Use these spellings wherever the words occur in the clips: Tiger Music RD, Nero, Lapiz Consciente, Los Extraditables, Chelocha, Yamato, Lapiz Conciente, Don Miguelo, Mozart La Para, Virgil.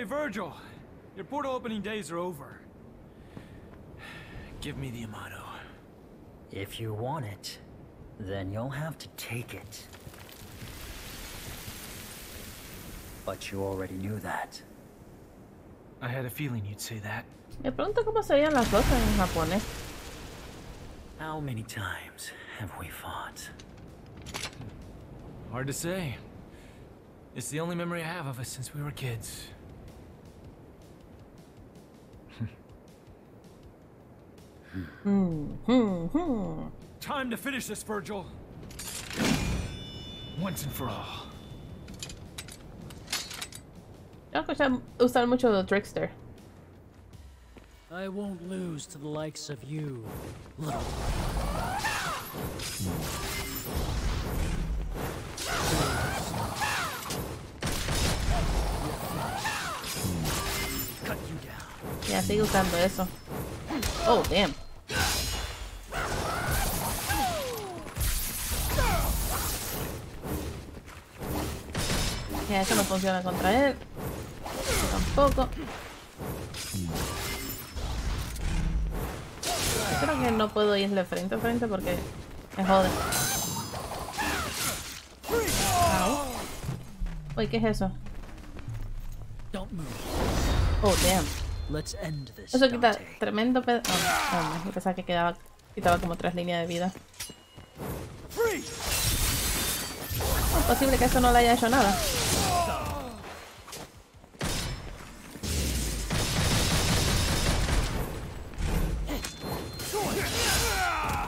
Hey, Virgil, your portal opening days are over. Give me the Yamato. If you want it, then you'll have to take it. But you already knew that. I had a feeling you'd say that. Me pregunto cómo serían las cosas en japonés. How many times have we fought? Hard to say. It's the only memory I have of us since we were kids. Time to finish this, Virgil. Once and for all. Tengo que usar mucho de Trickster. I won't lose to the likes of you. Ya, sigue usando eso. Oh, damn. Ya, eso no funciona contra él. Eso tampoco. Creo que no puedo irle frente a frente porque me jode. Uy, ¿qué es eso? Oh, damn. Eso quita tremendo pedo. Oh, no, pensaba que quitaba como 3 líneas de vida. Es posible que eso no le haya hecho nada.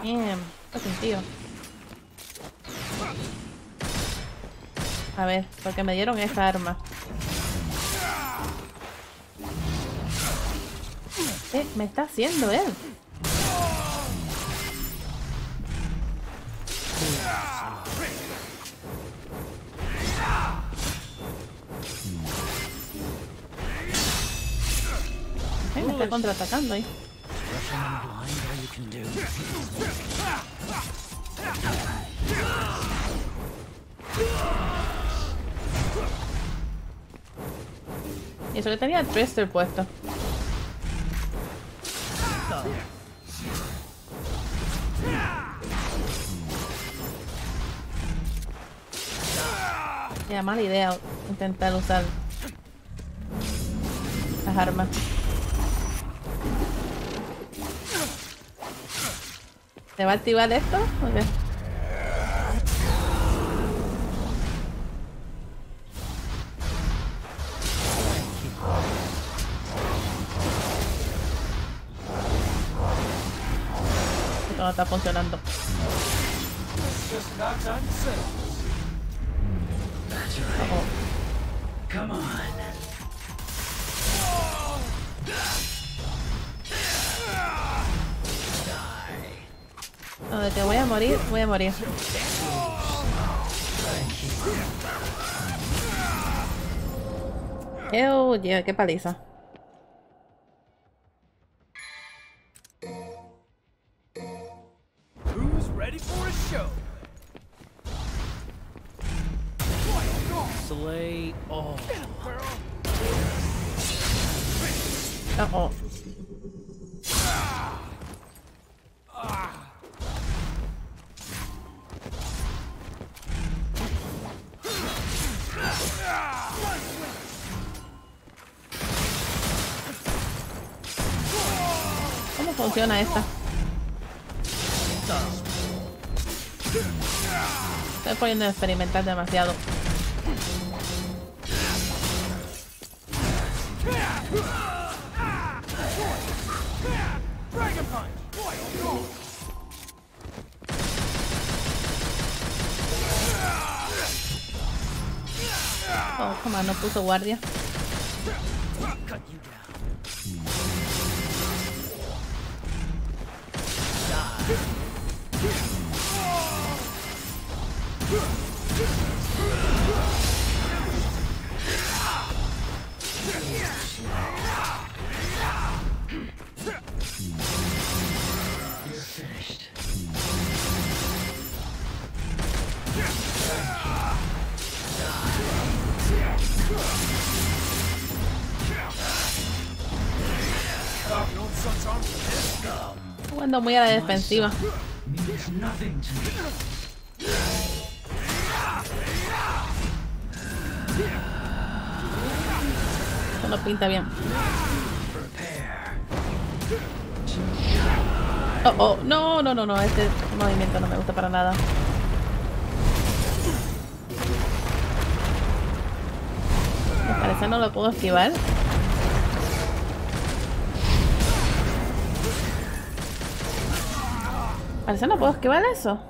Bien, qué sentido. A ver, porque me dieron esa arma. Me está haciendo él. Me está contraatacando ahí. Y eso que tenía el Trickster puesto. Era mala idea intentar usar las armas. ¿Se va a activar esto? Okay. Esto no está funcionando. That's right. Come on. No, de que voy a morir. Oh, yeah, qué paliza. Who's ready for a show? Slay all. Uh-oh. ¿Cómo funciona esta? Estoy poniendo a experimentar demasiado. Oh, come on, no puso guardia. Jugando muy a la defensiva. Eso no pinta bien. Oh, oh, no, no, no, no, este movimiento no me gusta para nada. Me parece no lo puedo esquivar. Parece no puedo esquivar eso.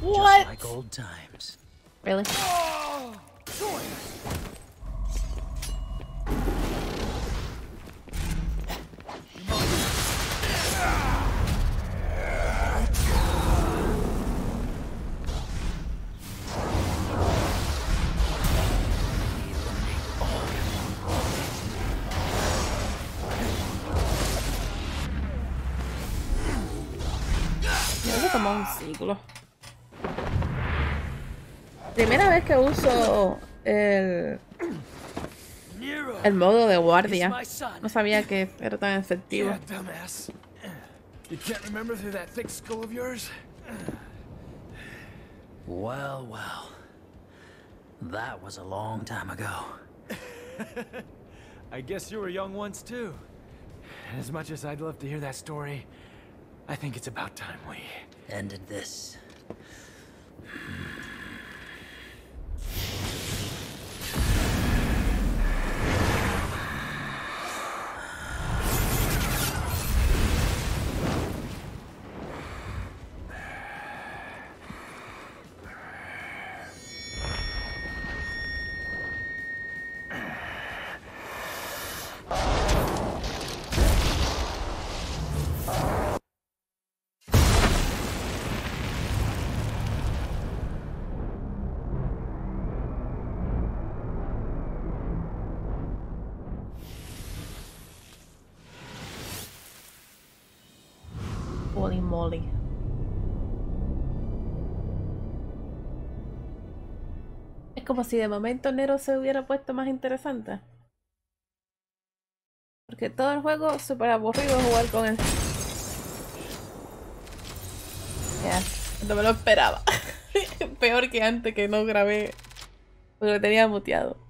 What? Just like old times. Really? Oh, como un círculo. Primera vez que uso el modo de guardia. No sabía que era tan efectivo. Well, well. That was a long time ago. I guess you were young once too. As much as I'd love to hear that story, I think it's about time we ended this. Holy moly. Es como si de momento Nero se hubiera puesto más interesante. Porque todo el juego es súper aburrido jugar con él. Ya, no me lo esperaba. Peor que antes que no grabé, porque lo tenía muteado.